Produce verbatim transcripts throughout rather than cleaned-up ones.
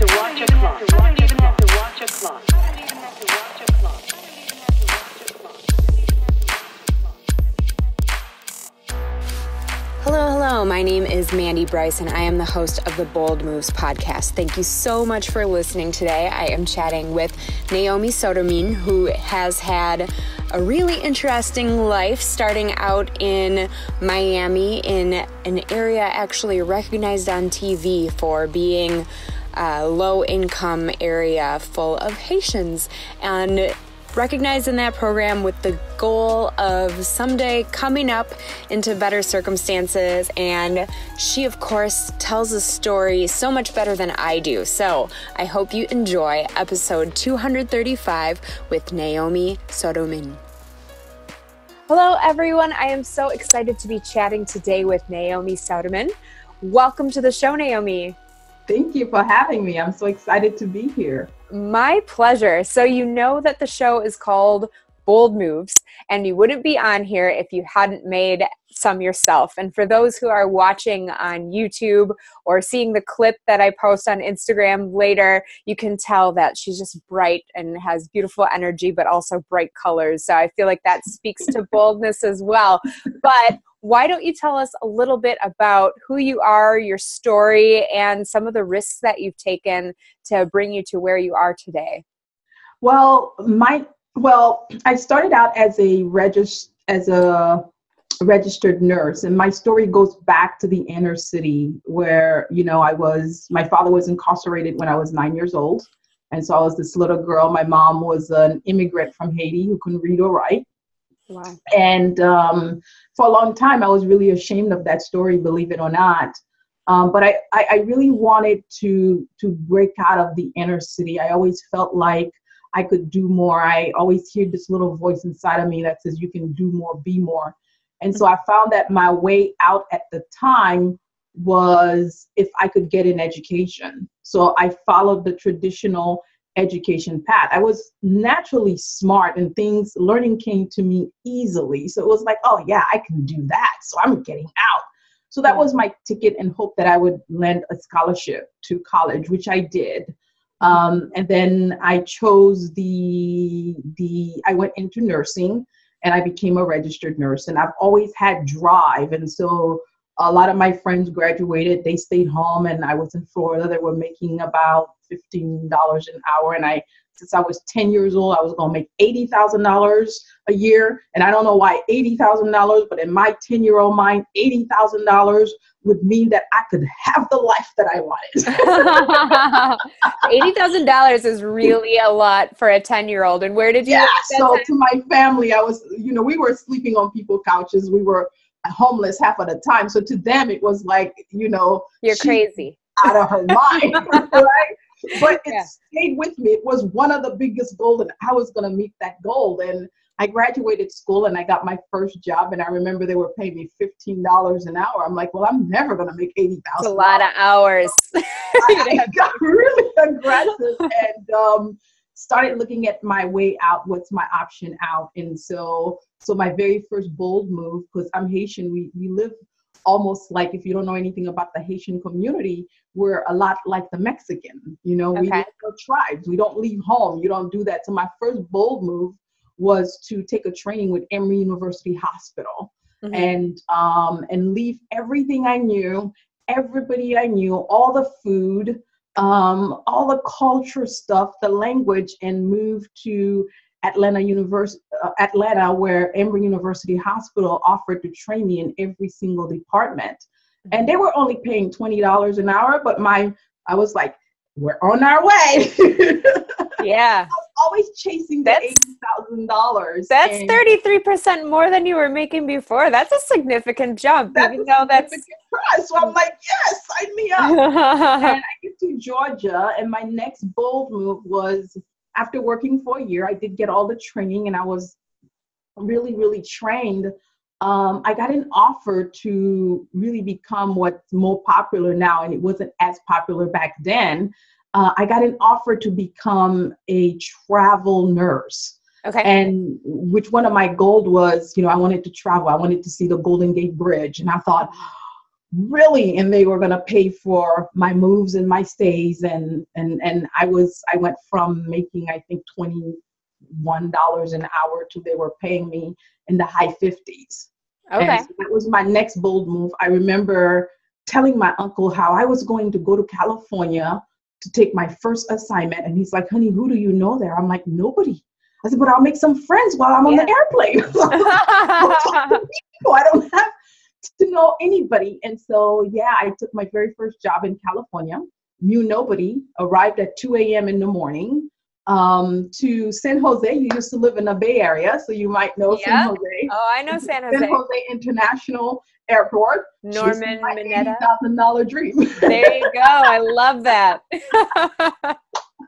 to watch a clock. I don't even have to watch a clock. I don't even have to watch a clock. I don't even have to watch a clock. Hello, hello. My name is Mandy Bryce, and I am the host of the Bold Moves Podcast. Thank you so much for listening today. I am chatting with Naomi Sodomin, who has had a really interesting life, starting out in Miami in an area actually recognized on T V for being a low-income area full of Haitians, and recognized in that program with the goal of someday coming up into better circumstances. And she, of course, tells a story so much better than I do. So I hope you enjoy episode two thirty-five with Naomi Sodomin. Hello, everyone. I am so excited to be chatting today with Naomi Sodomin. Welcome to the show, Naomi. Thank you for having me. I'm so excited to be here. My pleasure. So you know that the show is called Bold Moves, and you wouldn't be on here if you hadn't made some yourself. And for those who are watching on YouTube or seeing the clip that I post on Instagram later, you can tell that she's just bright and has beautiful energy, but also bright colors. So I feel like that speaks to boldness as well. But why don't you tell us a little bit about who you are, your story, and some of the risks that you've taken to bring you to where you are today? Well, my well, I started out as a regist- as a registered nurse, and my story goes back to the inner city where, you know, I was, my father was incarcerated when I was nine years old. And so I was this little girl. My mom was an immigrant from Haiti who couldn't read or write. Wow. And um, for a long time, I was really ashamed of that story, believe it or not. Um, but I, I, I really wanted to to break out of the inner city. I always felt like I could do more. I always hear this little voice inside of me that says, you can do more, be more. And so I found that my way out at the time was if I could get an education. So I followed the traditional education path. I was naturally smart and things, learning came to me easily. So it was like, oh yeah, I can do that. So I'm getting out. So that was my ticket and hope that I would land a scholarship to college, which I did. Um, and then I chose the, the, I went into nursing and I became a registered nurse, and I've always had drive. And so a lot of my friends graduated, they stayed home, and I was in Florida. They were making about fifteen dollars an hour. And I, since I was ten years old, I was going to make eighty thousand dollars a year. And I don't know why eighty thousand dollars, but in my ten-year-old mind, eighty thousand dollars would mean that I could have the life that I wanted. eighty thousand dollars is really a lot for a ten-year-old. And where did you? Yeah, so to my family, I was, you know, we were sleeping on people's couches. We were homeless half of the time. So to them, it was like, you know, you're crazy, out of her mind, right? But it yeah. stayed with me. It was one of the biggest goals, and I was going to meet that goal. And I graduated school, and I got my first job. And I remember they were paying me fifteen dollars an hour. I'm like, well, I'm never going to make eighty thousand dollars. That's a lot of hours. So I, I got really aggressive and um, started looking at my way out. What's my option out? And so, so my very first bold move, because I'm Haitian, we we live almost like, if you don't know anything about the Haitian community, we're a lot like the Mexican, you know, okay. we live in tribes. We don't leave home. You don't do that. So my first bold move was to take a training with Emory University Hospital, mm-hmm. and, um, and leave everything I knew, everybody I knew, all the food, um, all the culture stuff, the language, and move to Atlanta University, uh, Atlanta, where Emory University Hospital offered to train me in every single department. And they were only paying twenty dollars an hour, but my, I was like, we're on our way. Yeah. I was always chasing the eighty thousand dollars. That's thirty-three percent more than you were making before. That's a significant jump. That's even though that's price. So I'm like, yes, sign me up. And I get to Georgia, and my next bold move was, after working for a year, I did get all the training, and I was really, really trained. Um, I got an offer to really become what's more popular now, and it wasn't as popular back then. Uh, I got an offer to become a travel nurse. Okay. And which one of my goals was, you know, I wanted to travel. I wanted to see the Golden Gate Bridge. And I thought, really, and they were going to pay for my moves and my stays. And, and, and I was, I went from making, I think, twenty-one dollars an hour to they were paying me in the high fifties. Okay. So that was my next bold move. I remember telling my uncle how I was going to go to California to take my first assignment. And he's like, honey, who do you know there? I'm like, nobody. I said, but I'll make some friends while I'm yeah. on the airplane. I don't have to know anybody. And so, yeah, I took my very first job in California, knew nobody, arrived at two a.m. in the morning um, to San Jose. You used to live in the Bay Area, so you might know yeah. San Jose. Oh, I know San Jose. San Jose International Airport. Norman Mineta. eighty thousand dollars dream. There you go. I love that.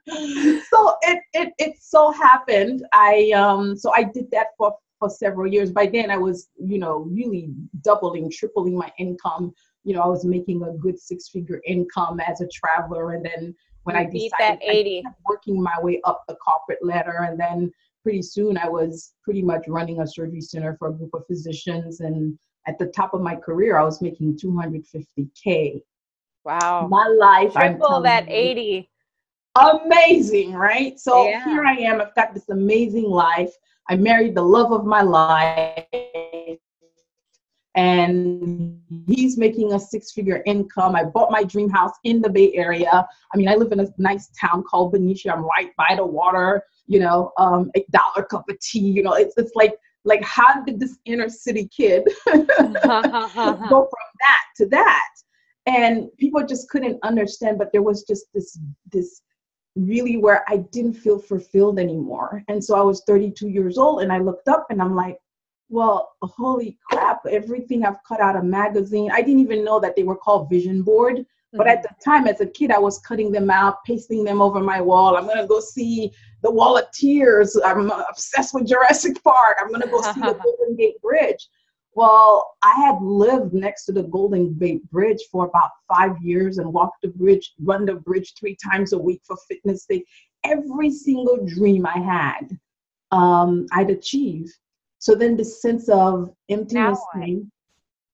So it, it it so happened. I um so I did that for, for several years. By then I was, you know, really doubling, tripling my income. You know, I was making a good six figure income as a traveler. And then when you I decided that eighty. I kept working my way up the corporate ladder, and then pretty soon I was pretty much running a surgery center for a group of physicians. And at the top of my career, I was making two hundred fifty thousand. Wow. My life. Triple that eighty. You, amazing, right? So yeah. here I am. I've got this amazing life. I married the love of my life, and he's making a six-figure income. I bought my dream house in the Bay Area. I mean, I live in a nice town called Benicia. I'm right by the water. You know, um, a dollar cup of tea. You know, it's it's like like how did this inner city kid go from that to that? And people just couldn't understand. But there was just this this. really where I didn't feel fulfilled anymore. And so I was thirty-two years old, and I looked up and I'm like, well, holy crap, everything I've cut out of magazine. I didn't even know that they were called vision board. Mm-hmm. But at the time as a kid, I was cutting them out, pasting them over my wall. I'm going to go see the Wall of Tears. I'm obsessed with Jurassic Park. I'm going to go see the Golden Gate Bridge. Well, I had lived next to the Golden Gate Bridge for about five years and walked the bridge, run the bridge three times a week for fitness sake. Every single dream I had, um, I'd achieved. So then this sense of emptiness, came,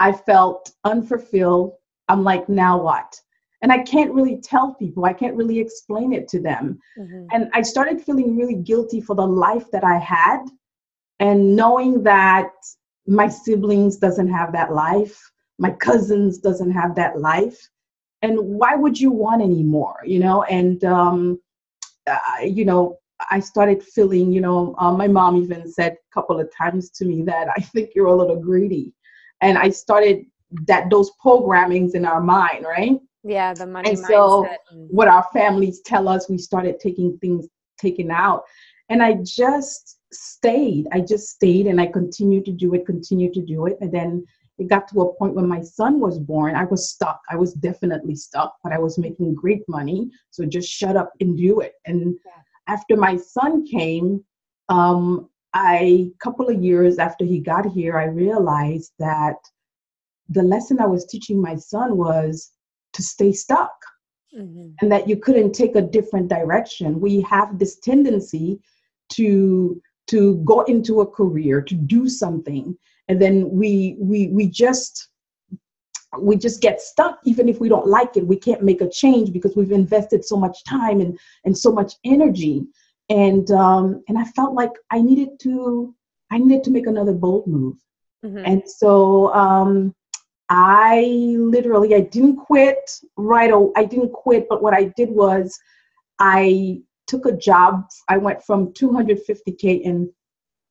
I felt unfulfilled. I'm like, now what? And I can't really tell people. I can't really explain it to them. Mm-hmm. And I started feeling really guilty for the life that I had, and knowing that my siblings doesn't have that life. My cousins doesn't have that life. And why would you want any more, you know? And, um, uh, you know, I started feeling, you know, uh, my mom even said a couple of times to me that I think you're a little greedy. And I started that those programmings in our mind, right? Yeah, the money and mindset. So what our families tell us, we started taking things, taken out. And I just... stayed. I just stayed and I continued to do it, continued to do it. And then it got to a point when my son was born, I was stuck. I was definitely stuck, but I was making great money. So just shut up and do it. And yeah. after my son came, um, I, a couple of years after he got here, I realized that the lesson I was teaching my son was to stay stuck mm-hmm. and that you couldn't take a different direction. We have this tendency to to go into a career, to do something. And then we we we just we just get stuck, even if we don't like it. We can't make a change because we've invested so much time and, and so much energy. And um and I felt like I needed to I needed to make another bold move. Mm-hmm. And so um I literally I didn't quit right away. I didn't quit, but what I did was I took a job. I went from two hundred fifty thousand and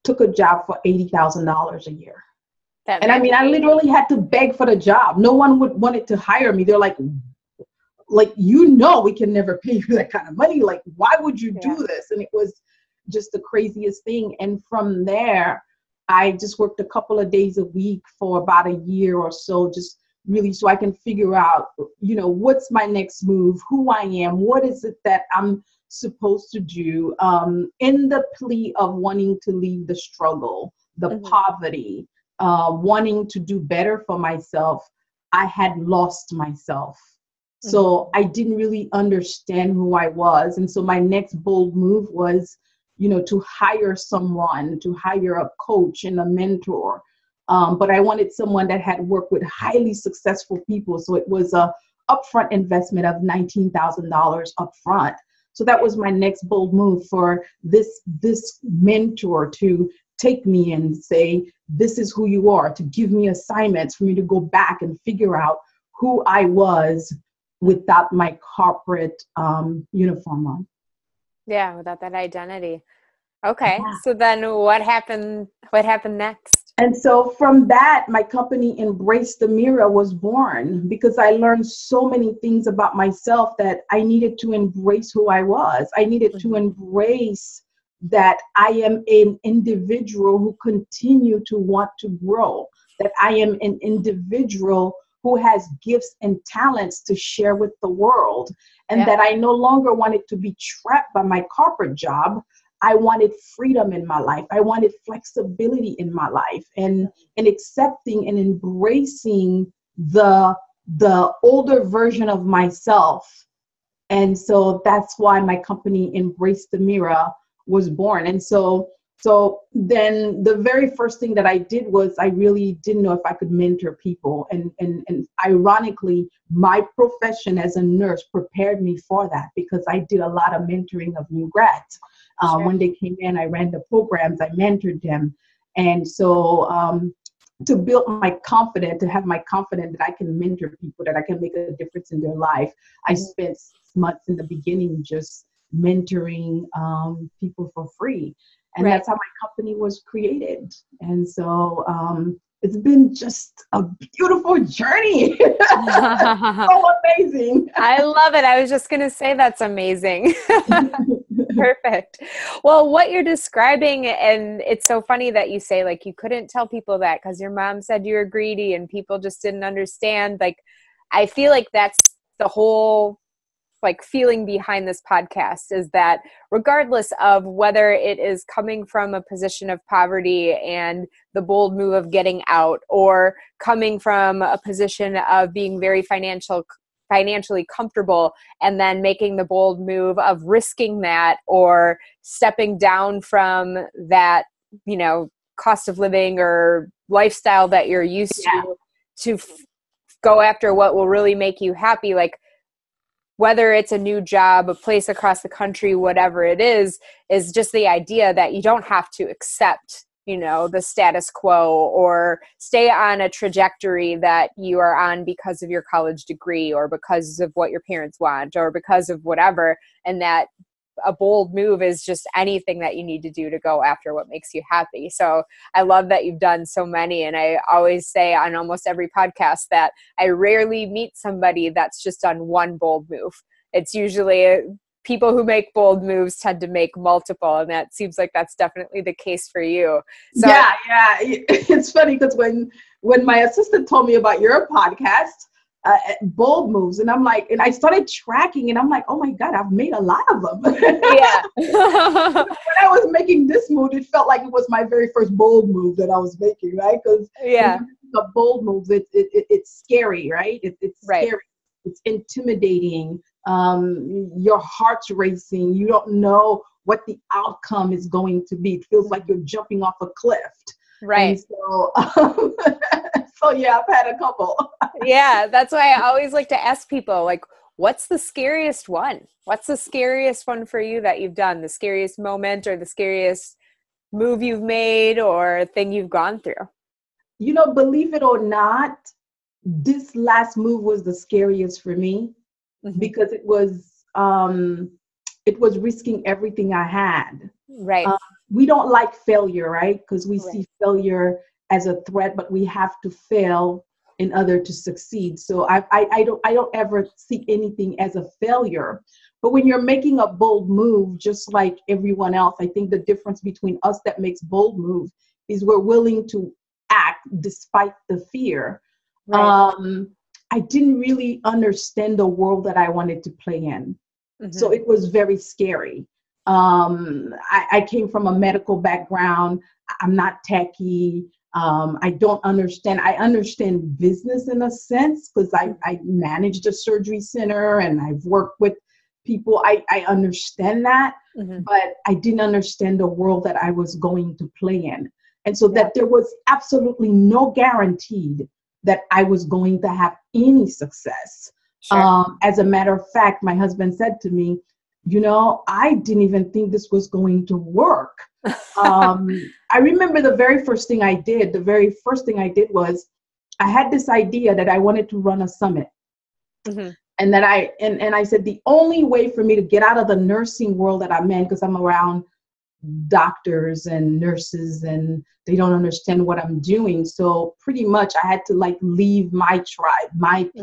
took a job for eighty thousand dollars a year. That and I mean, I literally had to beg for the job. No one would wanted to hire me. They're like, like, you know, we can never pay you that kind of money. Like, why would you yeah. do this? And it was just the craziest thing. And from there, I just worked a couple of days a week for about a year or so, just really so I can figure out, you know, what's my next move, who I am, what is it that I'm supposed to do, um, in the plea of wanting to leave the struggle, the mm-hmm. poverty, uh, wanting to do better for myself. I had lost myself. Mm-hmm. So I didn't really understand who I was. And so my next bold move was, you know, to hire someone, to hire a coach and a mentor, Um, but I wanted someone that had worked with highly successful people. So it was a upfront investment of nineteen thousand dollars upfront. So that was my next bold move for this, this mentor to take me and say, this is who you are, to give me assignments for me to go back and figure out who I was without my corporate um, uniform on. Yeah, without that identity. Okay. Yeah. So then what happened, what happened next? And so from that, my company Embrace the Mirror was born, because I learned so many things about myself that I needed to embrace who I was. I needed mm-hmm. to embrace that I am an individual who continue to want to grow, that I am an individual who has gifts and talents to share with the world, and yeah. that I no longer wanted to be trapped by my corporate job. I wanted freedom in my life. I wanted flexibility in my life, and, and accepting and embracing the, the older version of myself. And so that's why my company Embrace the Mirror was born. And so, so then the very first thing that I did was I really didn't know if I could mentor people. And, and, and ironically, my profession as a nurse prepared me for that, because I did a lot of mentoring of new grads. Uh, sure. When they came in, I ran the programs, I mentored them. And so um, to build my confidence, to have my confidence that I can mentor people, that I can make a difference in their life, I spent six months in the beginning just mentoring um, people for free. And right. that's how my company was created. And so um, it's been just a beautiful journey. So amazing. I love it. I was just going to say that's amazing. Perfect. Well, what you're describing, and it's so funny that you say, like, you couldn't tell people that because your mom said you were greedy and people just didn't understand. Like, I feel like that's the whole, like, feeling behind this podcast, is that regardless of whether it is coming from a position of poverty and the bold move of getting out, or coming from a position of being very financial financially comfortable and then making the bold move of risking that, or stepping down from that, you know, cost of living or lifestyle that you're used yeah. to, to f- go after what will really make you happy. Like, whether it's a new job, a place across the country, whatever it is, is just the idea that you don't have to accept, you know, the status quo or stay on a trajectory that you are on because of your college degree or because of what your parents want or because of whatever. And that a bold move is just anything that you need to do to go after what makes you happy. So I love that you've done so many. And I always say on almost every podcast that I rarely meet somebody that's just done one bold move. It's usually people who make bold moves tend to make multiple. And that seems like that's definitely the case for you. So yeah. Yeah. It's funny because when, when my assistant told me about your podcast, Uh, bold moves, and I'm like, and I started tracking, and I'm like, oh my God, I've made a lot of them. Yeah. When I was making this move, it felt like it was my very first bold move that I was making, right? Because yeah, the bold moves, it, it, it it's scary, right? It, it's right. scary. It's intimidating. Um, your heart's racing. You don't know what the outcome is going to be. It feels like you're jumping off a cliff. Right. And so, um, so yeah, I've had a couple. Yeah. That's why I always like to ask people, like, what's the scariest one? What's the scariest one for you that you've done? The scariest moment or the scariest move you've made or thing you've gone through? You know, believe it or not, this last move was the scariest for me mm-hmm. because it was, um, it was risking everything I had. Right. Um, we don't like failure, right? Because we right. see failure as a threat, but we have to fail in order to succeed. So I, I, I don't, I don't ever see anything as a failure. But when you're making a bold move, just like everyone else, I think the difference between us that makes bold move is we're willing to act despite the fear. Right. Um, I didn't really understand the world that I wanted to play in, mm-hmm. so it was very scary. Um, I, I came from a medical background. I'm not techie. Um, I don't understand. I understand business in a sense because I, I managed a surgery center and I've worked with people. I, I understand that, mm-hmm. but I didn't understand the world that I was going to play in. And so yeah. that there was absolutely no guarantee that I was going to have any success. Sure. Um, as a matter of fact, my husband said to me, you know, I didn't even think this was going to work. um, I remember the very first thing I did, the very first thing I did was I had this idea that I wanted to run a summit. Mm-hmm. And that I, and, and I said, the only way for me to get out of the nursing world that I'm in, because I'm around doctors and nurses and they don't understand what I'm doing. So pretty much I had to like leave my tribe, my people,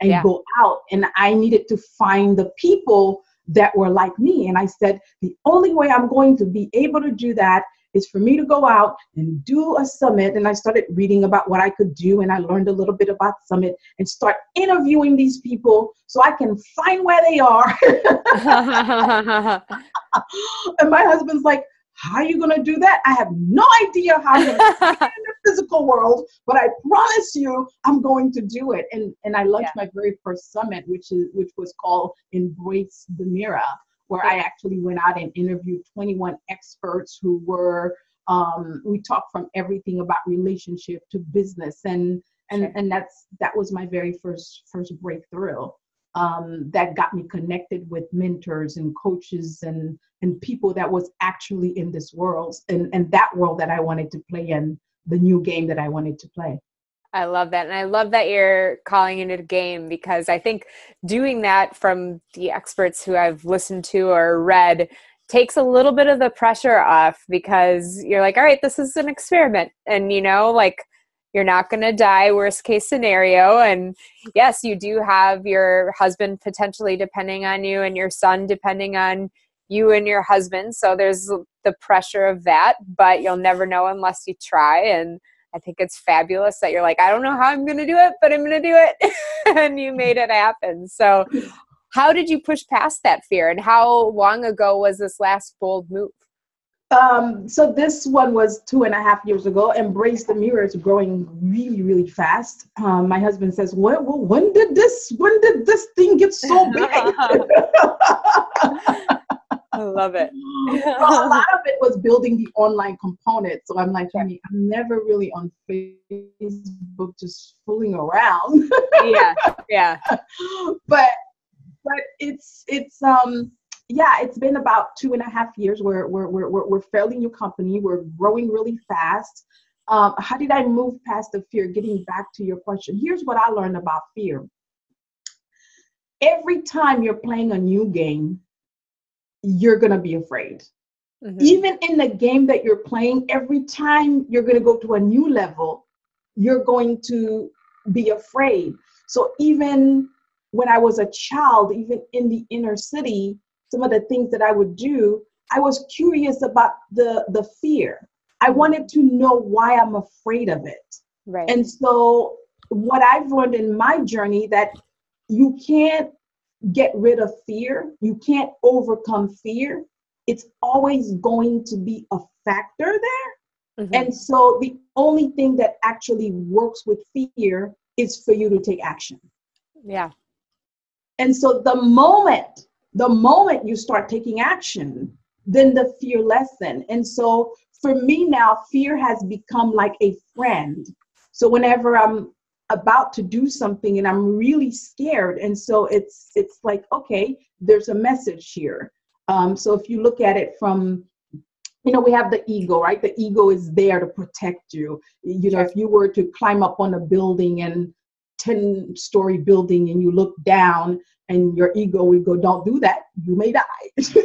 mm-hmm. and yeah. go out. And I needed to find the people that were like me. And I said, the only way I'm going to be able to do that is for me to go out and do a summit. And I started reading about what I could do. And I learned a little bit about summit and start interviewing these people so I can find where they are. And my husband's like, how are you going to do that? I have no idea how I'm going to do it in the physical world, but I promise you I'm going to do it. And and I launched yeah. my very first summit, which is which was called Embrace the Mirror, where I actually went out and interviewed twenty-one experts who were, um, we talked from everything about relationship to business. And, and, sure. and that's, that was my very first, first breakthrough, um, that got me connected with mentors and coaches and, and people that was actually in this world and, and that world that I wanted to play in, the new game that I wanted to play. I love that. And I love that you're calling it a game, because I think doing that from the experts who I've listened to or read takes a little bit of the pressure off, because you're like, all right, this is an experiment. And, you know, like you're not going to die, worst case scenario. And yes, you do have your husband potentially depending on you and your son depending on you and your husband. So there's the pressure of that, but you'll never know unless you try. And I think it's fabulous that you're like, I don't know how I'm going to do it, but I'm going to do it. And you made it happen. So how did you push past that fear? And how long ago was this last bold move? Um, so this one was two and a half years ago. Embrace the Mirror is growing really, really fast. Um, my husband says, well, well, when did this, when did this thing get so big? I love it. Well, a lot of it was building the online component. So I'm like, I mean, I'm never really on Facebook just fooling around. Yeah, yeah. But but it's it's um yeah, it's been about two and a half years. We're we're we're we're, we're fairly new company. We're growing really fast. Um, how did I move past the fear? Getting back to your question, here's what I learned about fear. Every time you're playing a new game, you're going to be afraid. Mm-hmm. Even in the game that you're playing, every time you're going to go to a new level, you're going to be afraid. So even when I was a child, even in the inner city, some of the things that I would do, I was curious about the, the fear. I wanted to know why I'm afraid of it. Right. And so what I've learned in my journey that you can't get rid of fear. You can't overcome fear. It's always going to be a factor there. Mm-hmm. And so the only thing that actually works with fear is for you to take action. Yeah. And so the moment, the moment you start taking action, then the fear lessens. And so for me now, fear has become like a friend. So whenever I'm about to do something and I'm really scared. And so it's, it's like, okay, there's a message here. Um, so if you look at it from, you know, we have the ego, right? The ego is there to protect you. You know, if you were to climb up on a building and ten story building and you look down and your ego would go, don't do that. You may die. Right? So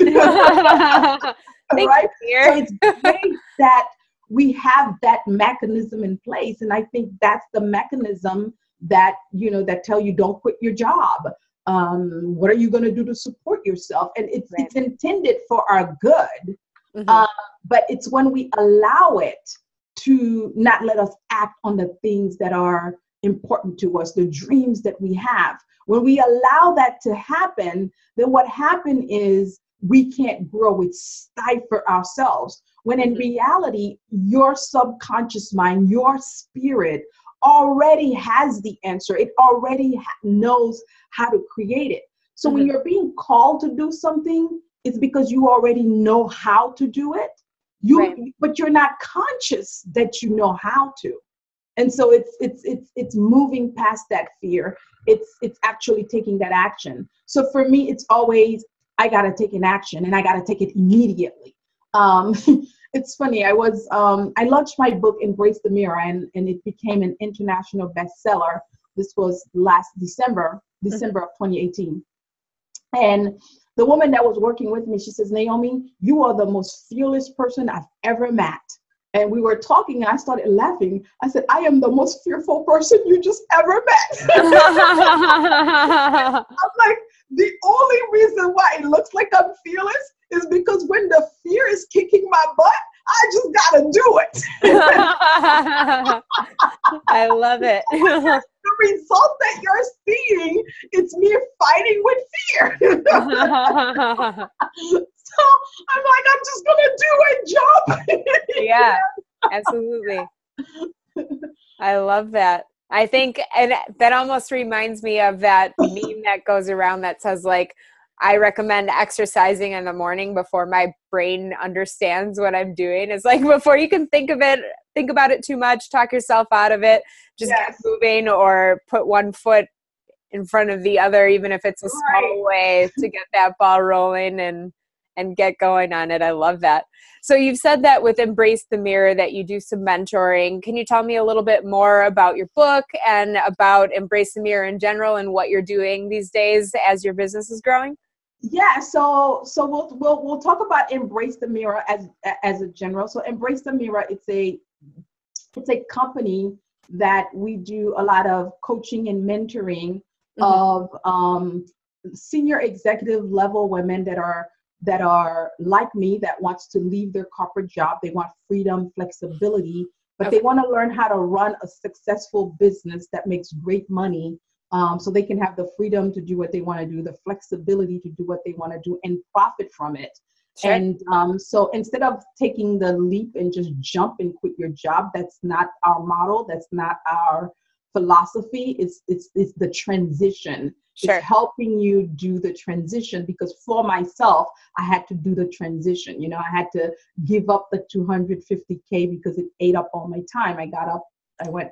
it's great that we have that mechanism in place. And I think that's the mechanism that, you know, that tell you don't quit your job. Um, what are you going to do to support yourself? And it's, right. it's intended for our good, mm-hmm. uh, but it's when we allow it to not let us act on the things that are important to us, the dreams that we have. When we allow that to happen, then what happened is we can't grow. We stifle ourselves. When in reality, your subconscious mind, your spirit already has the answer. It already ha- knows how to create it. So mm-hmm. when you're being called to do something, it's because you already know how to do it. You, right. But you're not conscious that you know how to. And so it's it's it's it's moving past that fear. It's it's actually taking that action. So for me, it's always, I gotta take an action, and I gotta take it immediately. Um, it's funny. I was um, I launched my book Embrace the Mirror, and and it became an international bestseller. This was last December, December mm-hmm. of twenty eighteen, and the woman that was working with me, she says, Naomi, you are the most fearless person I've ever met. And we were talking, and I started laughing. I said, I am the most fearful person you just ever met. I'm like, the only reason why it looks like I'm fearless is because when the fear is kicking my butt, I just gotta do it. I love it. The result that you're seeing, it's me fighting with fear. So I'm like, I'm just gonna do it, jump. Yeah, absolutely. I love that. I think, and that almost reminds me of that meme that goes around that says, like, I recommend exercising in the morning before my brain understands what I'm doing. It's like, before you can think of it, think about it too much, talk yourself out of it, just yes. get moving, or put one foot in front of the other, even if it's a right. small way to get that ball rolling and, and get going on it. I love that. So you've said that with Embrace the Mirror that you do some mentoring. Can you tell me a little bit more about your book and about Embrace the Mirror in general and what you're doing these days as your business is growing? Yeah, so so we'll we'll we'll talk about Embrace the Mirror as as a general. So Embrace the Mirror, it's a it's a company that we do a lot of coaching and mentoring mm-hmm. of um, senior executive level women that are that are like me, that wants to leave their corporate job. They want freedom, flexibility, but okay. they want to learn how to run a successful business that makes great money. Um, so they can have the freedom to do what they want to do, the flexibility to do what they want to do, and profit from it. Sure. And um, so instead of taking the leap and just jump and quit your job, that's not our model. That's not our philosophy. It's it's it's the transition. Sure. It's helping you do the transition, because for myself, I had to do the transition. You know, I had to give up the two hundred fifty K because it ate up all my time. I got up. I went.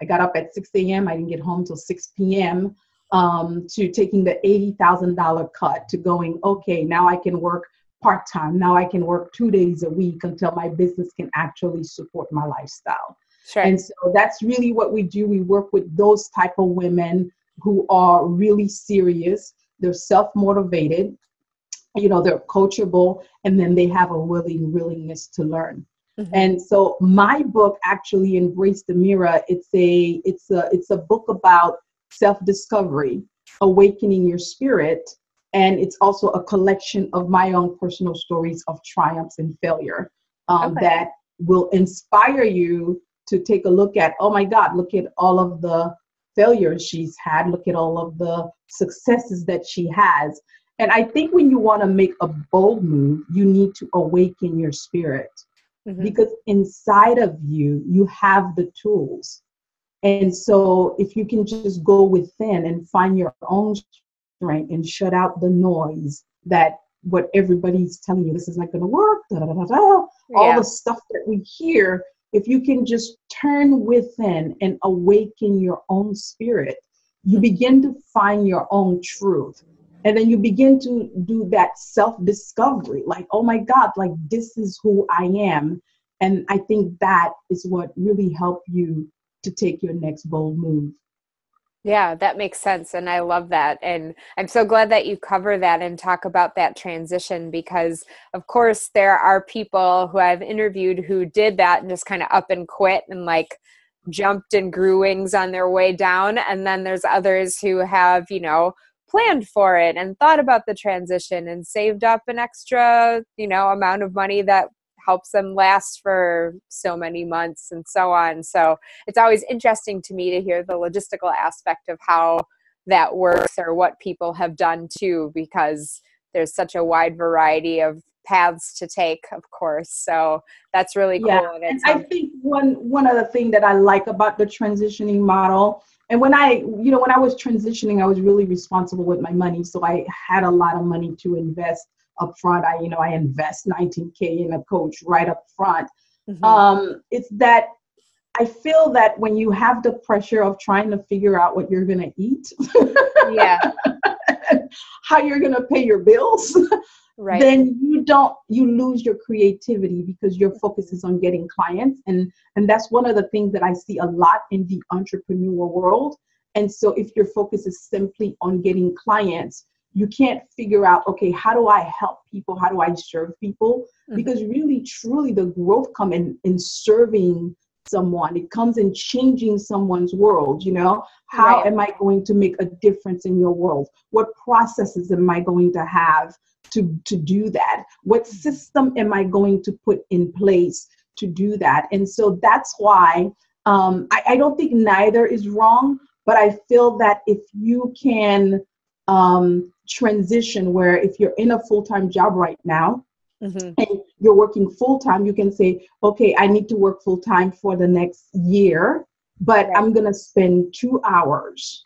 I got up at six a.m. I didn't get home till six p.m. Um, to taking the eighty thousand dollars cut, to going, okay, now I can work part-time. Now I can work two days a week until my business can actually support my lifestyle. Sure. And so that's really what we do. We work with those type of women who are really serious. They're self-motivated, you know, they're coachable, and then they have a willing willingness to learn. Mm-hmm. And so my book actually, Embrace the Mirror, it's a it's a it's a book about self-discovery, awakening your spirit, and it's also a collection of my own personal stories of triumphs and failure um, okay. that will inspire you to take a look at, oh my God, look at all of the failures she's had, look at all of the successes that she has. And I think when you want to make a bold move, you need to awaken your spirit. Mm-hmm. Because inside of you, you have the tools. And so if you can just go within and find your own strength and shut out the noise that what everybody's telling you, this is not going to work, da, da, da, da, yeah. all the stuff that we hear, if you can just turn within and awaken your own spirit, you begin to find your own truth. And then you begin to do that self-discovery, like, oh my God, like this is who I am. And I think that is what really helped you to take your next bold move. Yeah, that makes sense. And I love that. And I'm so glad that you cover that and talk about that transition, because of course there are people who I've interviewed who did that and just kind of up and quit and like jumped and grew wings on their way down. And then there's others who have, you know, planned for it and thought about the transition and saved up an extra, you know, amount of money that helps them last for so many months and so on. So it's always interesting to me to hear the logistical aspect of how that works or what people have done too, because there's such a wide variety of paths to take, of course. So that's really cool. Yeah. And, and I think one, one other thing that I like about the transitioning model, and when I, you know, when I was transitioning, I was really responsible with my money. So I had a lot of money to invest up front. I, you know, I invest nineteen K in a coach right up front. Mm-hmm. Um, it's that I feel that when you have the pressure of trying to figure out what you're going to eat, yeah, how you're going to pay your bills, right, then you don't, you lose your creativity because your focus is on getting clients. And, and that's one of the things that I see a lot in the entrepreneur world. And so if your focus is simply on getting clients, you can't figure out, okay, how do I help people? How do I serve people? Mm-hmm. Because really, truly, the growth comes in, in serving someone. It comes in changing someone's world. You know, how right. am I going to make a difference in your world? What processes am I going to have to, to do that? What system am I going to put in place to do that? And so that's why um, I, I don't think neither is wrong, but I feel that if you can um, transition where if you're in a full-time job right now, mm-hmm. and you're working full-time, you can say, okay, I need to work full-time for the next year, but right. I'm going to spend two hours,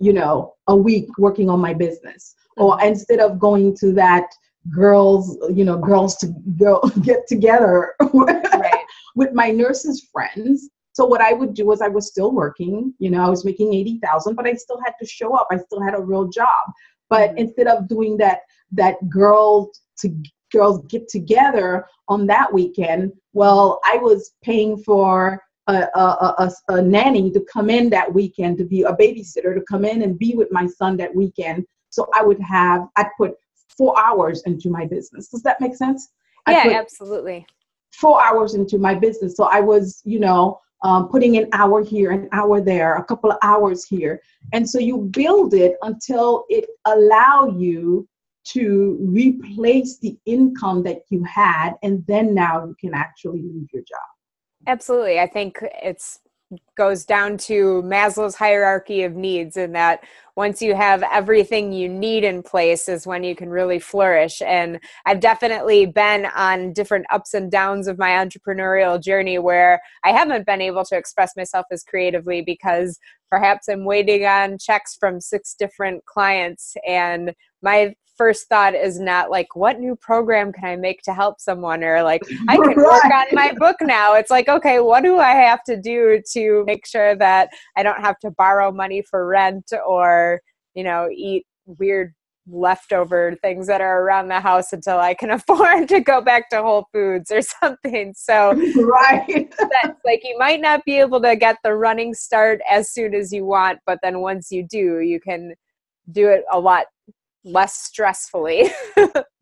you know, a week working on my business. Mm-hmm. Or instead of going to that girls, you know, girls to go get together right. with my nurse's friends. So what I would do was I was still working, you know, I was making eighty thousand, but I still had to show up. I still had a real job. But mm-hmm. instead of doing that, that girl to girls get together on that weekend, well, I was paying for a, a, a, a nanny to come in that weekend, to be a babysitter, to come in and be with my son that weekend. So I would have, I put four hours into my business. Does that make sense? Yeah, absolutely. Four hours into my business. So I was, you know, um, putting an hour here, an hour there, a couple of hours here. And so you build it until it allow you to replace the income that you had, and then now you can actually leave your job. Absolutely. I think it's goes down to Maslow's hierarchy of needs, in that once you have everything you need in place is when you can really flourish. And I've definitely been on different ups and downs of my entrepreneurial journey where I haven't been able to express myself as creatively because perhaps I'm waiting on checks from six different clients, and my first thought is not like, what new program can I make to help someone? Or like, I can work on my book now. It's like, okay, what do I have to do to make sure that I don't have to borrow money for rent or, you know, eat weird leftover things that are around the house until I can afford to go back to Whole Foods or something. So right. that's like, you might not be able to get the running start as soon as you want, but then once you do, you can do it a lot less stressfully.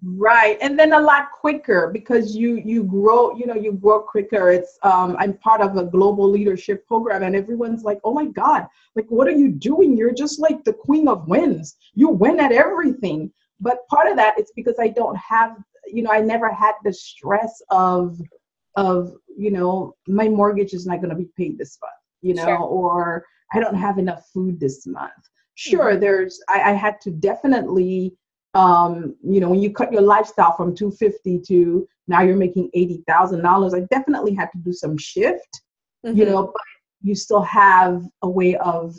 Right. And then a lot quicker because you, you grow, you know, you grow quicker. It's, um, I'm part of a global leadership program, and everyone's like, oh my God, like, what are you doing? You're just like the queen of wins. You win at everything. But part of that is because I don't have, you know, I never had the stress of, of, you know, my mortgage is not going to be paid this month, you know, sure. or I don't have enough food this month. Sure, there's, I, I had to definitely, um, you know, when you cut your lifestyle from two fifty to now you're making eighty thousand dollars, I definitely had to do some shift, mm-hmm. you know, but you still have a way of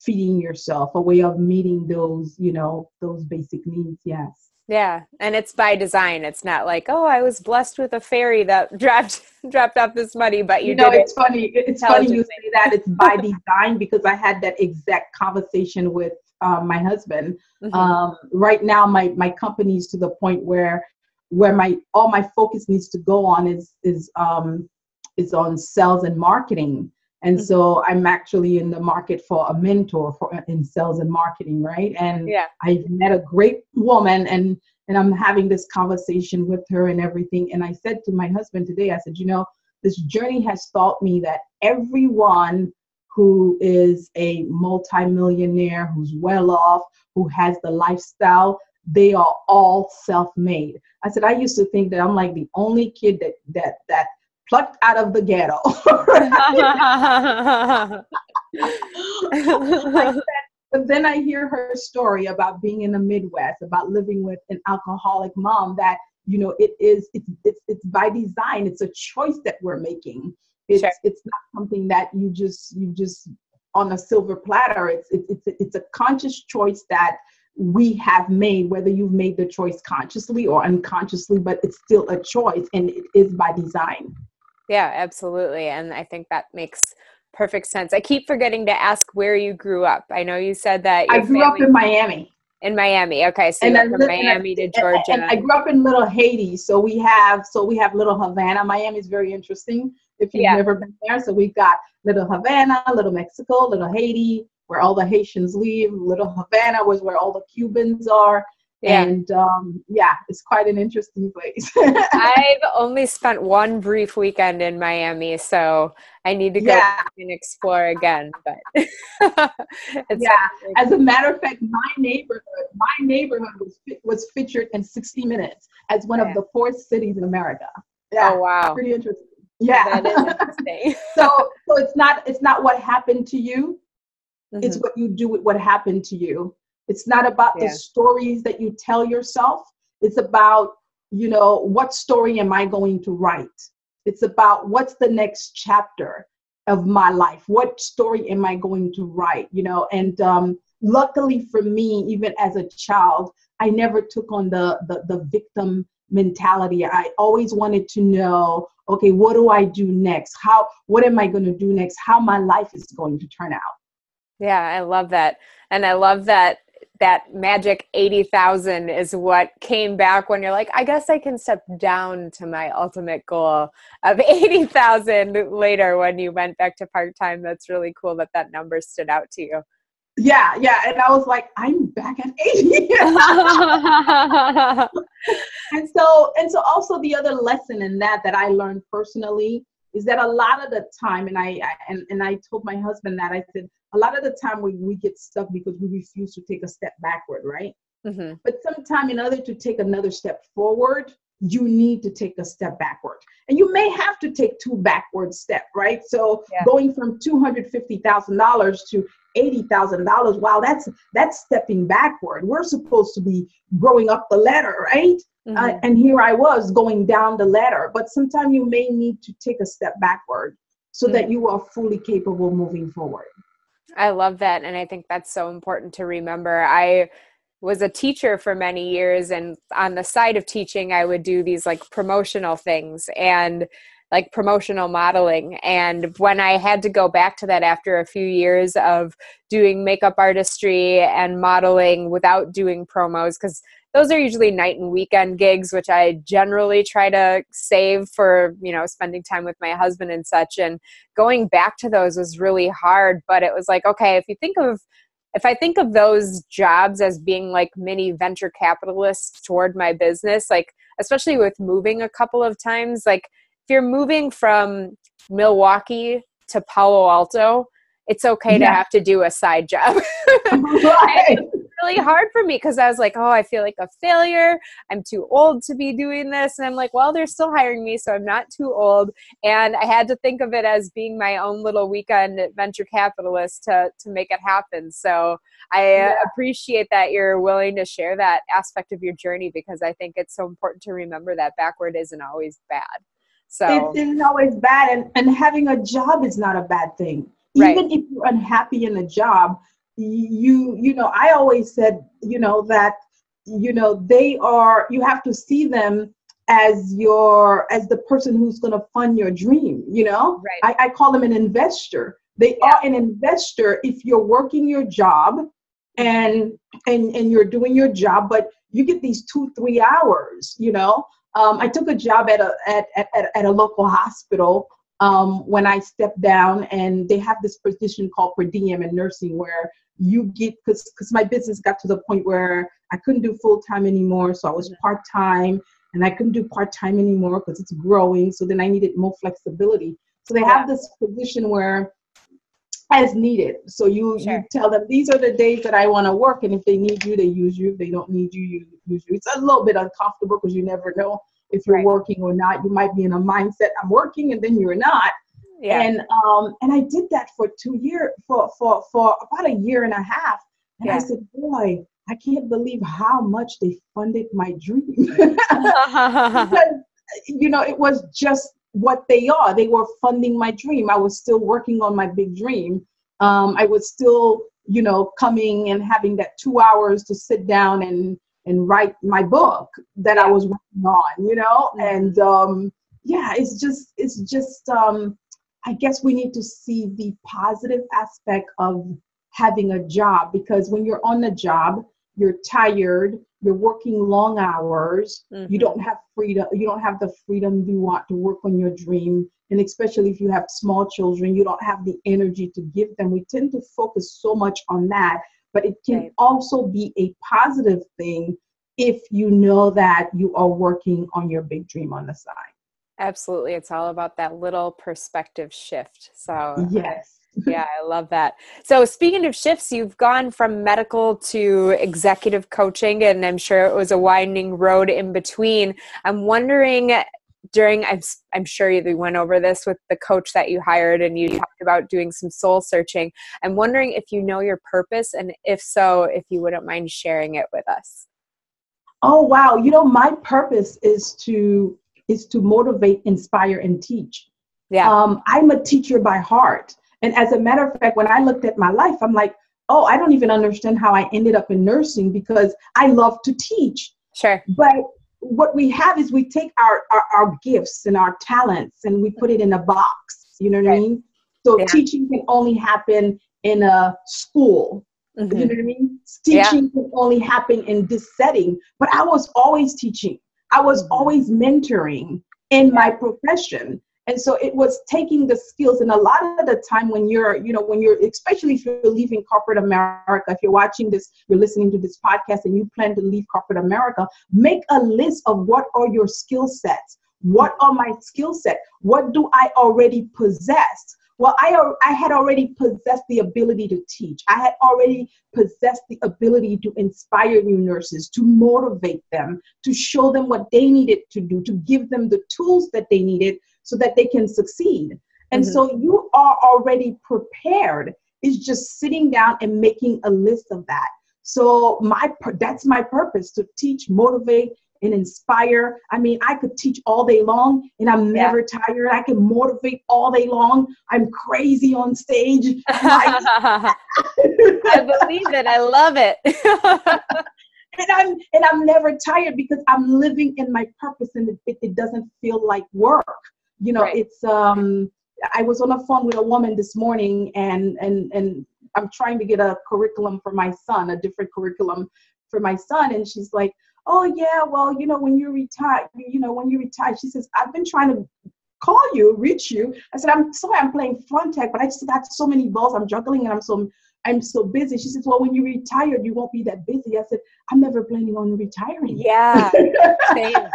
feeding yourself, a way of meeting those, you know, those basic needs. Yes. Yeah. And it's by design. It's not like, oh, I was blessed with a fairy that dropped dropped off this money, but you, you know, did it's it funny. It's funny you say that. It's by design, because I had that exact conversation with um, my husband. Mm-hmm. Um, right now, my my company is to the point where where my all my focus needs to go on is is um, is on sales and marketing. And mm-hmm. so I'm actually in the market for a mentor for in sales and marketing, right? And yeah. I met a great woman, and and I'm having this conversation with her and everything. And I said to my husband today, I said, you know, this journey has taught me that everyone who is a multimillionaire, who's well off, who has the lifestyle, they are all self-made. I said, I used to think that I'm like the only kid that that that. plucked out of the ghetto. I said, but then I hear her story about being in the Midwest, about living with an alcoholic mom, that, you know, it is, it's, it's, it's by design. It's a choice that we're making. It's, sure. it's not something that you just, you just on a silver platter. It's, it's, it's, it's a conscious choice that, we have made, whether you've made the choice consciously or unconsciously, but it's still a choice and it is by design. Yeah, absolutely. And I think that makes perfect sense. I keep forgetting to ask where you grew up. I know you said that. I grew up in Miami. In Miami. Okay. So you went from Miami to Georgia. And I grew up in Little Haiti. So we have, so we have Little Havana. Miami is very interesting if you've yeah. never been there. So we've got Little Havana, Little Mexico, Little Haiti, where all the Haitians live. Little Havana was where all the Cubans are. Yeah. And um, yeah, it's quite an interesting place. I've only spent one brief weekend in Miami, so I need to go yeah. and explore again. But yeah, as a matter of fact, my neighborhood, my neighborhood was was featured in sixty minutes as one yeah. of the four cities in America. Yeah, oh wow, pretty interesting. Yeah, that is interesting. so so it's not it's not what happened to you; mm-hmm. it's what you do with what happened to you. It's not about yeah. the stories that you tell yourself. It's about, you know, what story am I going to write? It's about what's the next chapter of my life? What story am I going to write? You know, and um, luckily for me, even as a child, I never took on the, the, the victim mentality. I always wanted to know, okay, what do I do next? How, what am I going to do next? How my life is going to turn out? Yeah, I love that. And I love that. That magic eighty thousand is what came back when you're like, I guess I can step down to my ultimate goal of eighty thousand later when you went back to part-time. That's really cool that that number stood out to you. Yeah, yeah. And I was like, I'm back at eighty. and so, and so also the other lesson in that that I learned personally is that a lot of the time, and I, I and, and I told my husband that, I said, a lot of the time we, we get stuck because we refuse to take a step backward, right? Mm-hmm. But sometimes in order to take another step forward, you need to take a step backward. And you may have to take two backward steps, right? So yeah. going from two hundred fifty thousand dollars to eighty thousand dollars, wow, that's that's stepping backward. We're supposed to be growing up the ladder, right? Mm-hmm. Uh, and here I was going down the ladder. But sometimes you may need to take a step backward so mm-hmm. that you are fully capable moving forward. I love that. And I think that's so important to remember. I was a teacher for many years, and on the side of teaching, I would do these like promotional things and like promotional modeling. And when I had to go back to that after a few years of doing makeup artistry and modeling without doing promos, because those are usually night and weekend gigs, which I generally try to save for, you know, spending time with my husband and such. And going back to those was really hard, but it was like, okay, if you think of, if I think of those jobs as being like mini venture capitalists toward my business, like, especially with moving a couple of times, like if you're moving from Milwaukee to Palo Alto, it's okay yeah. to have to do a side job. Right. Really hard for me because I was like, oh, I feel like a failure. I'm too old to be doing this. And I'm like, well, they're still hiring me, so I'm not too old. And I had to think of it as being my own little weekend venture capitalist to, to make it happen. So I yeah. appreciate that you're willing to share that aspect of your journey, because I think it's so important to remember that backward isn't always bad. So it isn't always bad. And, and having a job is not a bad thing. Right. Even if you're unhappy in a job, you, you know, I always said, you know, that, you know, they are, you have to see them as your, as the person who's going to fund your dream, you know, right. I, I call them an investor. They yeah. are an investor. If you're working your job and, and, and you're doing your job, but you get these two, three hours, you know, um, I took a job at a, at, at, at a local hospital Um, when I stepped down, and they have this position called per diem in nursing, where you get, because because my business got to the point where I couldn't do full-time anymore. So I was part-time, and I couldn't do part-time anymore because it's growing. So then I needed more flexibility. So they yeah. have this position where as needed. So you, sure. you tell them, these are the days that I want to work. And if they need you, they use you. If they don't need you, you use you. It's a little bit uncomfortable because you never know if you're right. working or not. You might be in a mindset, I'm working, and then you're not. Yeah. And um, and I did that for two years, for, for, for about a year and a half. And yeah. I said, boy, I can't believe how much they funded my dream. Because, you know, it was just what they are. They were funding my dream. I was still working on my big dream. Um, I was still you know, coming and having that two hours to sit down and, and write my book that I was working on, you know? And um, yeah, it's just, it's just, um, I guess we need to see the positive aspect of having a job, because when you're on the job, you're tired, you're working long hours, mm-hmm. you don't have freedom, you don't have the freedom you want to work on your dream. And especially if you have small children, you don't have the energy to give them. We tend to focus so much on that, but it can right. also be a positive thing if you know that you are working on your big dream on the side. Absolutely. It's all about that little perspective shift. So yes. Yeah, I love that. So speaking of shifts, you've gone from medical to executive coaching, and I'm sure it was a winding road in between. I'm wondering during, I'm, I'm sure you went over this with the coach that you hired, and you talked about doing some soul searching. I'm wondering if you know your purpose, and if so, if you wouldn't mind sharing it with us. Oh, wow. You know, my purpose is to, is to motivate, inspire, and teach. Yeah. Um, I'm a teacher by heart. And as a matter of fact, when I looked at my life, I'm like, oh, I don't even understand how I ended up in nursing, because I love to teach. Sure. But what we have is we take our, our, our gifts and our talents and we put it in a box. You know what right. I mean? So yeah. teaching can only happen in a school. Mm-hmm. You know what I mean? Teaching yeah. can only happen in this setting. But I was always teaching. I was mm-hmm. always mentoring in yeah. my profession. And so it was taking the skills. And a lot of the time when you're, you know, when you're, especially if you're leaving corporate America, if you're watching this, you're listening to this podcast and you plan to leave corporate America, make a list of what are your skill sets? What are my skill set? What do I already possess? Well, I, I had already possessed the ability to teach. I had already possessed the ability to inspire new nurses, to motivate them, to show them what they needed to do, to give them the tools that they needed so that they can succeed. And mm-hmm. so you are already prepared. It's just sitting down and making a list of that. So my that's my purpose, to teach, motivate, and inspire. I mean, I could teach all day long and I'm never yeah. tired. I can motivate all day long. I'm crazy on stage. I believe it. I love it. and I'm and I'm never tired because I'm living in my purpose, and it, it doesn't feel like work. You know, right. it's um I was on the phone with a woman this morning, and and and I'm trying to get a curriculum for my son, a different curriculum for my son, and she's like, oh yeah, well, you know, when you retire, you know, when you retire, she says, I've been trying to call you, reach you. I said, I'm sorry, I'm playing front tech, but I just got so many balls I'm juggling, and I'm so, I'm so busy. She says, well, when you retire, you won't be that busy. I said, I'm never planning on retiring. Yeah. Same. We had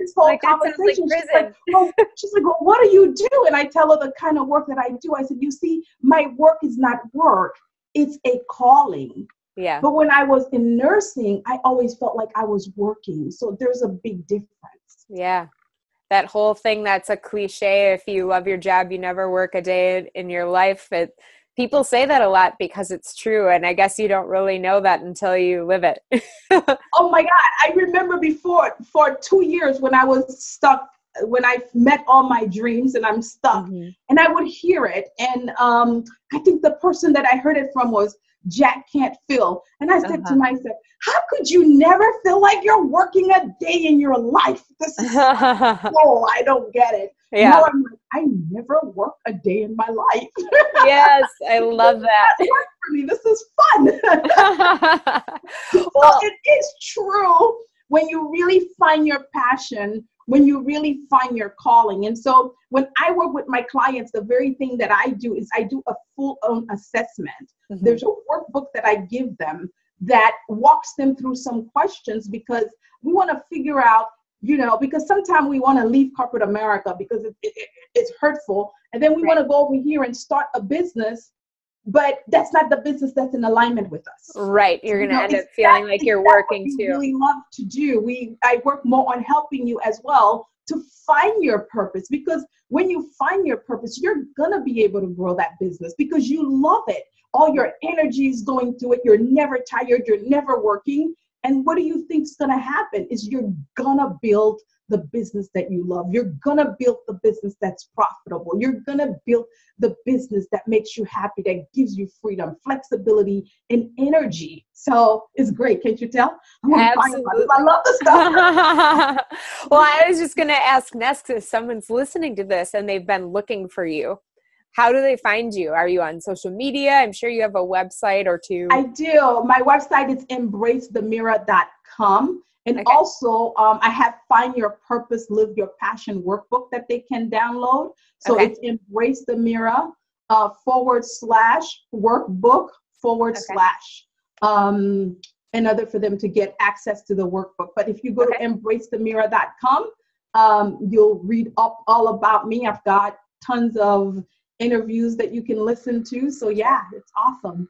this whole like, conversation. Like she's, like, well, she's like, well, what do you do? And I tell her the kind of work that I do. I said, you see, my work is not work. It's a calling. Yeah. But when I was in nursing, I always felt like I was working. So there's a big difference. Yeah. That whole thing that's a cliche. If you love your job, you never work a day in your life. It, people say that a lot because it's true. And I guess you don't really know that until you live it. Oh my God. I remember before for two years when I was stuck, when I met all my dreams and I'm stuck mm-hmm. and I would hear it. And um, I think the person that I heard it from was, Jack can't feel. And I said uh-huh. to myself, how could you never feel like you're working a day in your life? This is so cool. I don't get it. Yeah. Now I'm like, I never work a day in my life. Yes, I love that. For me, this is fun. Well, so it is true when you really find your passion, when you really find your calling. And so when I work with my clients, the very thing that I do is I do a full-on assessment. Mm-hmm. There's a workbook that I give them that walks them through some questions, because we want to figure out, you know, because sometimes we want to leave corporate America because it, it, it's hurtful. And then we right. want to go over here and start a business, but that's not the business that's in alignment with us. Right. You're going to you know, end up feeling that, like you're working what we too. Really love to do. We, I work more on helping you as well to find your purpose, because when you find your purpose, you're going to be able to grow that business because you love it. All your energy is going to it. You're never tired. You're never working. And what do you think is going to happen is you're going to build the business that you love. You're going to build the business that's profitable. You're going to build the business that makes you happy, that gives you freedom, flexibility, and energy. So it's great. Can't you tell? I'm Absolutely. I love this stuff. Well, I was just going to ask next, if someone's listening to this and they've been looking for you, how do they find you? Are you on social media? I'm sure you have a website or two. I do. My website is embrace the mirror dot com. And okay. also, um, I have Find Your Purpose, Live Your Passion workbook that they can download. So okay. it's Embrace the Mirror uh, forward slash workbook forward okay. slash um, in order for them to get access to the workbook. But if you go okay. to embrace the mirror dot com, um, you'll read up all about me. I've got tons of interviews that you can listen to. So yeah, it's awesome.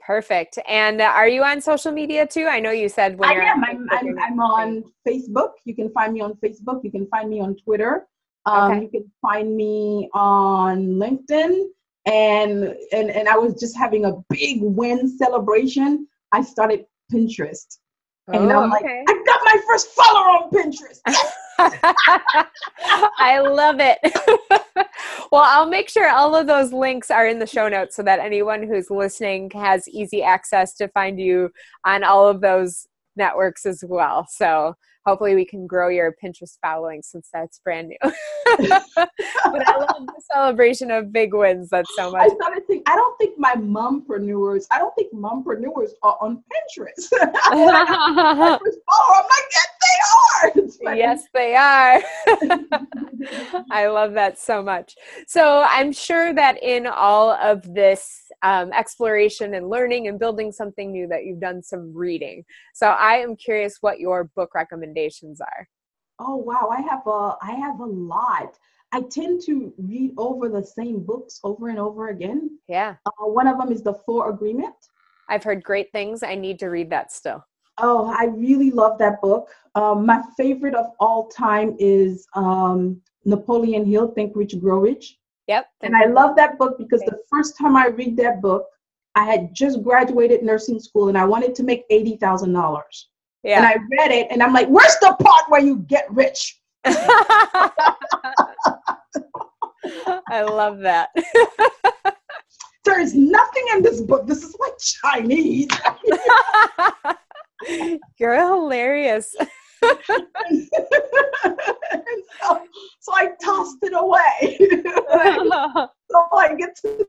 Perfect. And uh, are you on social media too? I know you said when I you're am. On I'm, I'm, I'm on Facebook. You can find me on Facebook. You can find me on Twitter. Um, okay. You can find me on LinkedIn. And, and and I was just having a big win celebration. I started Pinterest. Oh, and I'm like, okay. I got my first follower on Pinterest. I love it. Well, I'll make sure all of those links are in the show notes so that anyone who's listening has easy access to find you on all of those networks as well. So hopefully we can grow your Pinterest following since that's brand new. But I love the celebration of big wins. That's so much. I started thinking, I don't think my mompreneurs, I don't think mompreneurs are on Pinterest. I'm like, yes, they are. Yes, they are. I love that so much. So I'm sure that in all of this um, exploration and learning and building something new that you've done some reading. So I am curious what your book recommendations are. Oh, wow. I have a, I have a lot. I tend to read over the same books over and over again. Yeah. Uh, one of them is the Four Agreements. I've heard great things. I need to read that still. Oh, I really love that book. Um, my favorite of all time is um, Napoleon Hill, Think Rich, Grow Rich. Yep. And I love that book because the first time I read that book, I had just graduated nursing school and I wanted to make eighty thousand dollars. Yeah. And I read it and I'm like, where's the part where you get rich? I love that. There is nothing in this book. This is like Chinese. You're hilarious. so, so I tossed it away. So I get to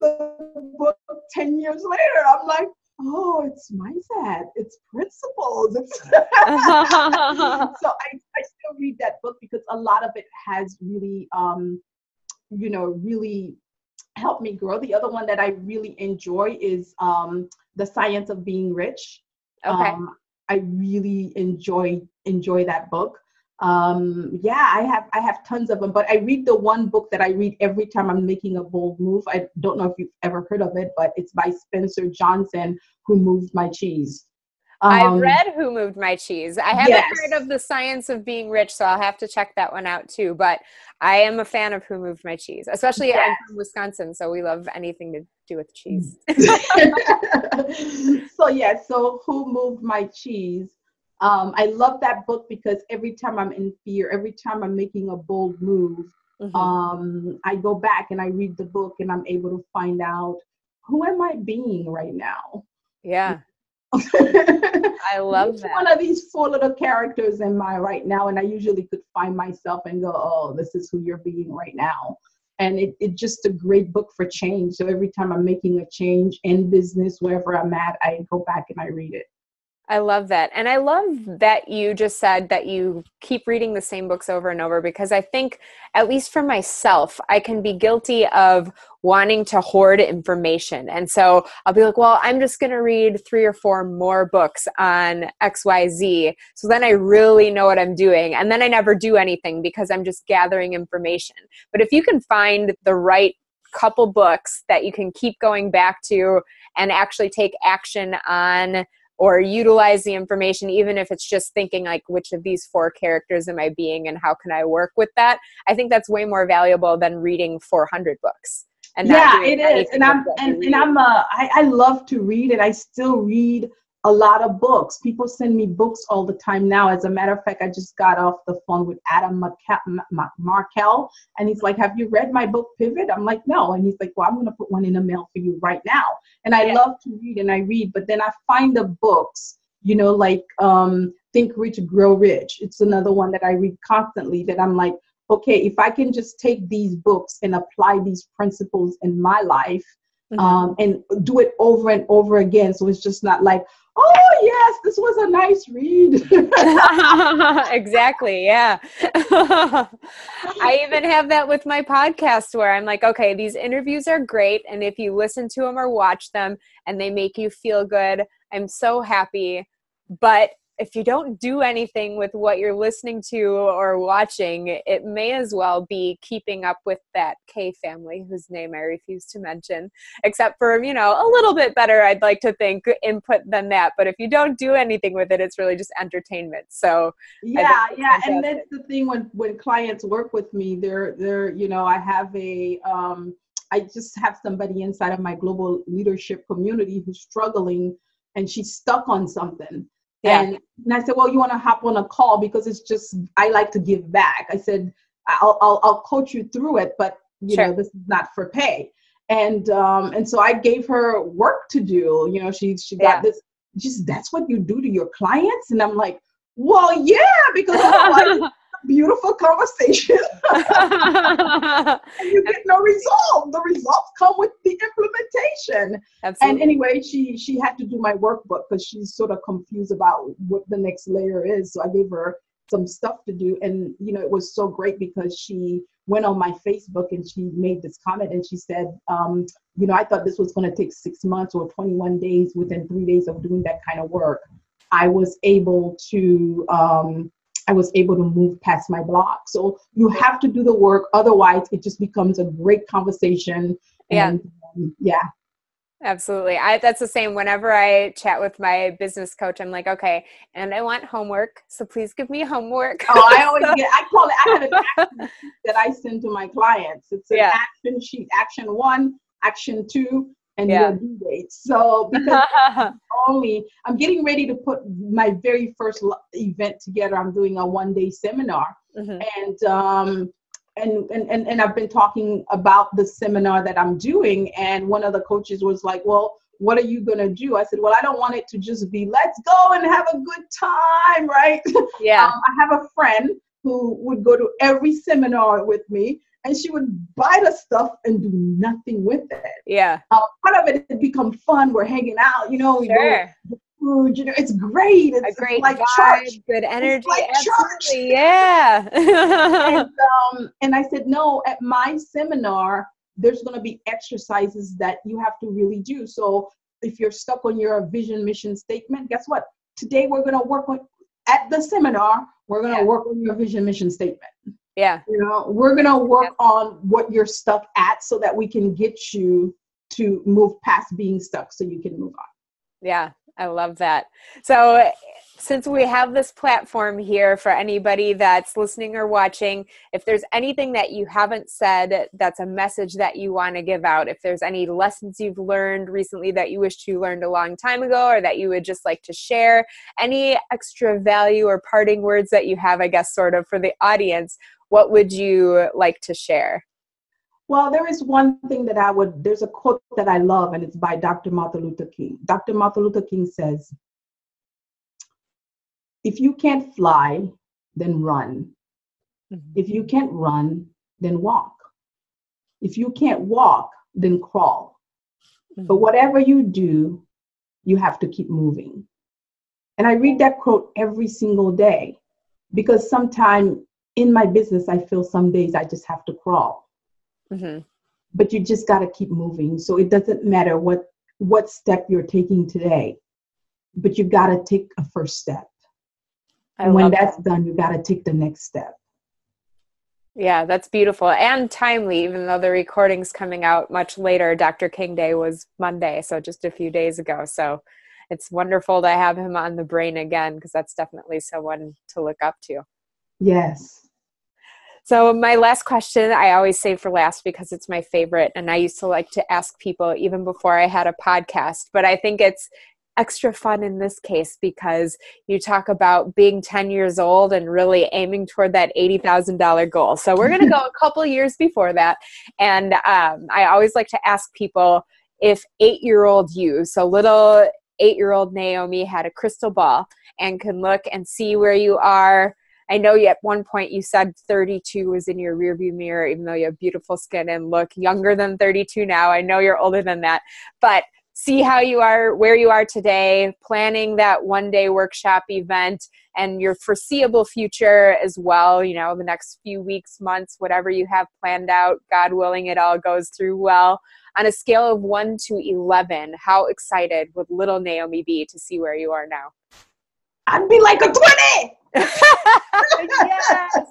the book ten years later. I'm like, oh, it's mindset. It's principles. It's so I, I still read that book because a lot of it has really, um, you know, really helped me grow. The other one that I really enjoy is um, The Science of Being Rich. Okay. Um, I really enjoy enjoy that book. Um, yeah, I have I have tons of them, but I read the one book that I read every time I'm making a bold move. I don't know if you've ever heard of it, but it's by Spencer Johnson, Who Moved My Cheese. Um, I read Who Moved My Cheese. I haven't yes. heard of The Science of Being Rich, so I'll have to check that one out too. But I am a fan of Who Moved My Cheese, especially yes. I'm from Wisconsin, so we love anything to do with cheese. So yeah, so Who Moved My Cheese? Um, I love that book because every time I'm in fear, every time I'm making a bold move, mm-hmm. um, I go back and I read the book and I'm able to find out, who am I being right now? Yeah. I love Which that. One of these four little characters am I right now? And I usually could find myself and go, oh, this is who you're being right now. And it, it's just a great book for change. So every time I'm making a change in business, wherever I'm at, I go back and I read it. I love that. And I love that you just said that you keep reading the same books over and over, because I think, at least for myself, I can be guilty of wanting to hoard information. And so I'll be like, well, I'm just going to read three or four more books on X Y Z. So then I really know what I'm doing. And then I never do anything because I'm just gathering information. But if you can find the right couple books that you can keep going back to and actually take action on, or utilize the information, even if it's just thinking like, which of these four characters am I being and how can I work with that? I think that's way more valuable than reading four hundred books. And yeah, it is. And I'm, and, and I'm, uh, I, I love to read, and I still read a lot of books. People send me books all the time now. As a matter of fact, I just got off the phone with Adam Markel, and he's like, have you read my book, Pivot? I'm like, no. And he's like, well, I'm going to put one in the mail for you right now. And I yeah. love to read, and I read, but then I find the books, you know, like um, Think Rich, Grow Rich. It's another one that I read constantly that I'm like, okay, if I can just take these books and apply these principles in my life, mm-hmm. um, and do it over and over again. So it's just not like, oh yes, this was a nice read. Exactly. Yeah. I even have that with my podcast where I'm like, okay, these interviews are great. And if you listen to them or watch them and they make you feel good, I'm so happy. But if you don't do anything with what you're listening to or watching, it may as well be keeping up with that K family whose name I refuse to mention, except for, you know, a little bit better, I'd like to think, input than that. But if you don't do anything with it, it's really just entertainment. So yeah, yeah. And that's the thing when, when clients work with me, they're, they're, you know, I have a, um, I just have somebody inside of my global leadership community who's struggling and she's stuck on something. Yeah. And, and I said, well, you want to hop on a call because it's just, I like to give back. I said, I'll, I'll, I'll coach you through it, but you sure. know, this is not for pay. And, um, and so I gave her work to do, you know, she, she got yeah. this, just, that's what you do to your clients. And I'm like, well, yeah, because otherwise it's a beautiful conversation. And you get no result. The results come with the implementation. Absolutely. And anyway, she, she had to do my workbook because she's sort of confused about what the next layer is. So I gave her some stuff to do. And, you know, it was so great because she went on my Facebook and she made this comment and she said, um, you know, I thought this was going to take six months or twenty-one days. Within three days of doing that kind of work, I was able to, um, I was able to move past my block. So you have to do the work. Otherwise it just becomes a great conversation. And, yeah. Um, yeah. Absolutely. I, that's the same. Whenever I chat with my business coach, I'm like, okay, and I want homework. So please give me homework. Oh, I always get, I call it, I have an action sheet that I send to my clients. It's an yeah. action sheet, action one, action two, and yeah. your due date. So because only I'm getting ready to put my very first event together. I'm doing a one day seminar, mm-hmm. and, um, and, and, and, and I've been talking about the seminar that I'm doing. And one of the coaches was like, well, what are you going to do? I said, well, I don't want it to just be, let's go and have a good time. Right. Yeah. um, I have a friend who would go to every seminar with me. And she would buy the stuff and do nothing with it. Yeah. Uh, part of it had become fun. We're hanging out, you know. Sure. We go, food, you know, it's great. It's a great it's like vibe, church. Good energy. It's like absolutely. Church. Yeah. and, um, and I said, no, at my seminar, there's going to be exercises that you have to really do. So if you're stuck on your vision, mission statement, guess what? Today we're going to work on, at the seminar, we're going to yeah. work on your vision, mission statement. Yeah. You know, we're going to work yep. on what you're stuck at so that we can get you to move past being stuck so you can move on. Yeah. I love that. So since we have this platform here for anybody that's listening or watching, if there's anything that you haven't said, that's a message that you want to give out. If there's any lessons you've learned recently that you wish you learned a long time ago, or that you would just like to share, any extra value or parting words that you have, I guess, sort of for the audience, what would you like to share? Well, there is one thing that I would, there's a quote that I love, and it's by Doctor Martin Luther King. Doctor Martin Luther King says, if you can't fly, then run. Mm-hmm. If you can't run, then walk. If you can't walk, then crawl. Mm-hmm. But whatever you do, you have to keep moving. And I read that quote every single day, because sometimes in my business, I feel some days I just have to crawl. Mm-hmm. But you just got to keep moving. So it doesn't matter what, what step you're taking today, but you got to take a first step. I and when that's that. done, you got to take the next step. Yeah, that's beautiful and timely, even though the recording's coming out much later. Doctor King Day was Monday, so just a few days ago. So it's wonderful to have him on the brain again, because that's definitely someone to look up to. Yes. So my last question, I always save for last because it's my favorite. And I used to like to ask people even before I had a podcast, but I think it's extra fun in this case because you talk about being ten years old and really aiming toward that eighty thousand dollars goal. So we're going to go a couple years before that. And um, I always like to ask people if eight-year-old you, so little eight-year-old Naomi had a crystal ball and can look and see where you are. I know you, at one point you said thirty-two was in your rearview mirror, even though you have beautiful skin and look younger than thirty-two now. I know you're older than that, but see how you are, where you are today, planning that one-day workshop event and your foreseeable future as well, you know, the next few weeks, months, whatever you have planned out, God willing, it all goes through well. On a scale of one to eleven, how excited would little Naomi be to see where you are now? I'd be like a twenty! Yes.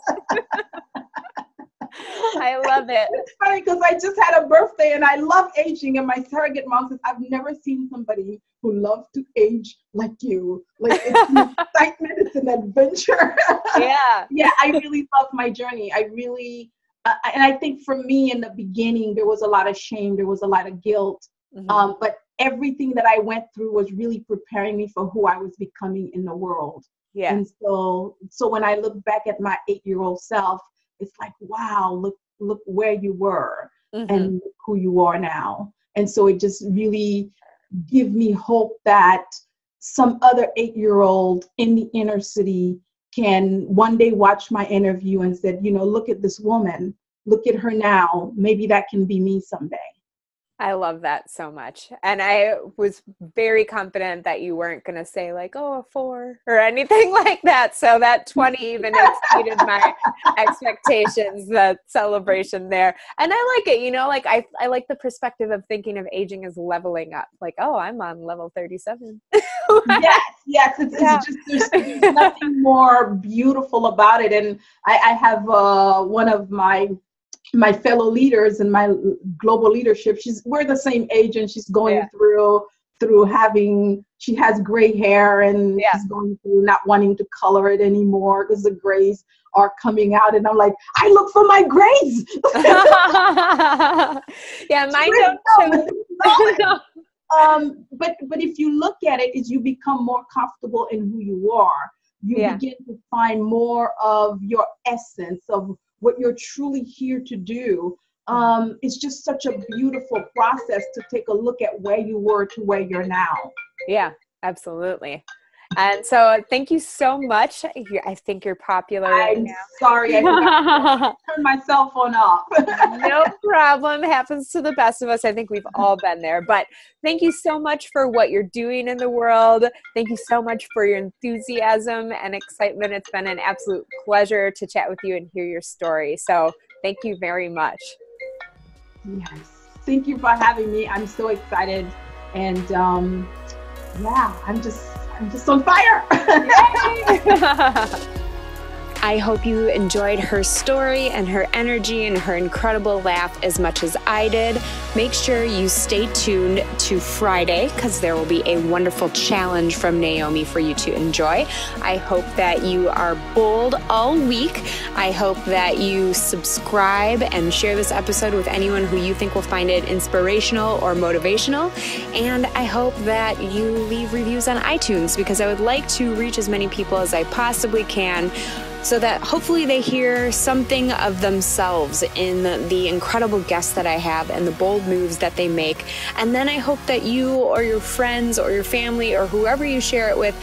I love it. It's funny because I just had a birthday and I love aging, and my surrogate mom says, I've never seen somebody who loves to age like you. Like, it's an excitement, it's an adventure. Yeah. Yeah, I really love my journey. I really, uh, and I think for me in the beginning, there was a lot of shame. There was a lot of guilt. Mm-hmm. Um, but everything that I went through was really preparing me for who I was becoming in the world. Yeah. And so, so when I look back at my eight-year-old self, it's like, wow, look, look where you were mm-hmm. and who you are now. And so it just really gave me hope that some other eight-year-old in the inner city can one day watch my interview and said, you know, look at this woman, look at her now. Maybe that can be me someday. I love that so much. And I was very confident that you weren't going to say like, oh, a four or anything like that. So that twenty even exceeded my expectations, the celebration there. And I like it, you know, like I, I like the perspective of thinking of aging as leveling up. Like, oh, I'm on level thirty-seven. Yes, yes. It's, it's yeah. just, there's, there's nothing more beautiful about it. And I, I have uh, one of my my fellow leaders and my global leadership, she's, we're the same age, and she's going yeah. through, through having, she has gray hair and yeah. she's going through not wanting to color it anymore because the grays are coming out. And I'm like, I look for my grays. Yeah. Mine don't know. um, but, but if you look at it, is you become more comfortable in who you are. You yeah. begin to find more of your essence of what you're truly here to do. Um, it's just such a beautiful process to take a look at where you were to where you're now. Yeah, absolutely. And so thank you so much. You're, I think you're popular right I'm now. Sorry, I forgot to turn my cell phone off. No problem. Happens to the best of us. I think we've all been there. But thank you so much for what you're doing in the world. Thank you so much for your enthusiasm and excitement. It's been an absolute pleasure to chat with you and hear your story. So thank you very much. Yes. Thank you for having me. I'm so excited. And um, yeah, I'm just... I'm just on fire. I hope you enjoyed her story and her energy and her incredible laugh as much as I did. Make sure you stay tuned to Friday because there will be a wonderful challenge from Naomi for you to enjoy. I hope that you are bold all week. I hope that you subscribe and share this episode with anyone who you think will find it inspirational or motivational. And I hope that you leave reviews on iTunes because I would like to reach as many people as I possibly can, so that hopefully they hear something of themselves in the incredible guests that I have and the bold moves that they make. And then I hope that you or your friends or your family or whoever you share it with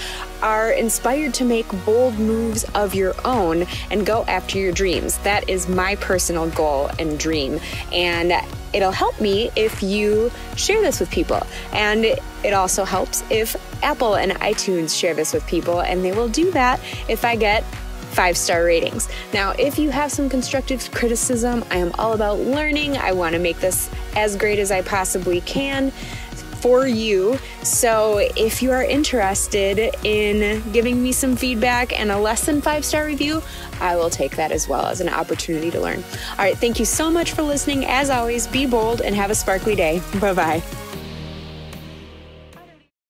are inspired to make bold moves of your own and go after your dreams. That is my personal goal and dream. And it'll help me if you share this with people. And it also helps if Apple and iTunes share this with people, and they will do that if I get five-star ratings. Now, if you have some constructive criticism, I am all about learning. I want to make this as great as I possibly can for you. So if you are interested in giving me some feedback and a less than five-star review, I will take that as well as an opportunity to learn. All right. Thank you so much for listening. As always, be bold and have a sparkly day. Bye-bye.